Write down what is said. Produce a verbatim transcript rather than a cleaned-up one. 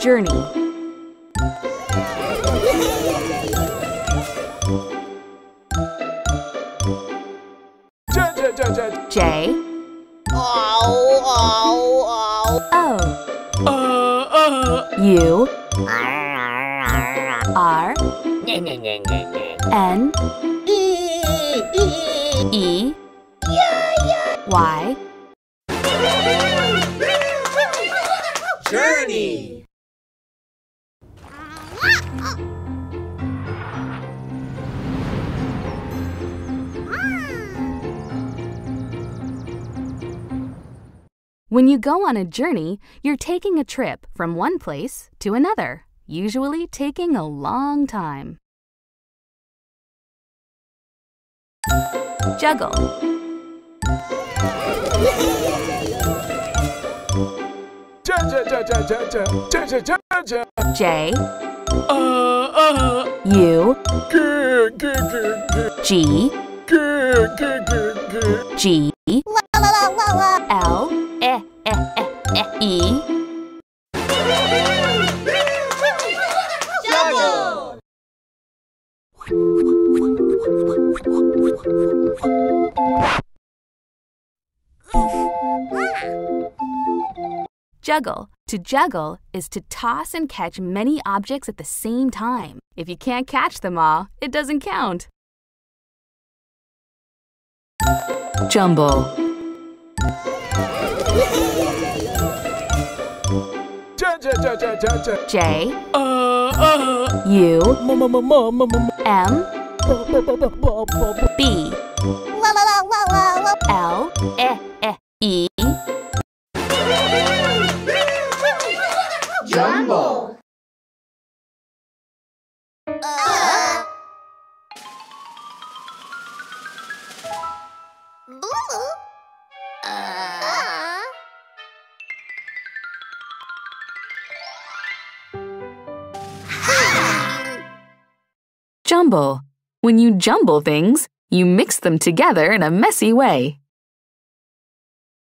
Journey. J J J J J O O O U R N E Y Journey. When you go on a journey, you're taking a trip from one place to another, usually taking a long time. Juggle. J U G G L Eh, eh, eh, eh, E. Juggle. Juggle. To juggle is to toss and catch many objects at the same time. If you can't catch them all, it doesn't count. Jumble. J U M B L E Jumble. Jumble. When you jumble things, you mix them together in a messy way.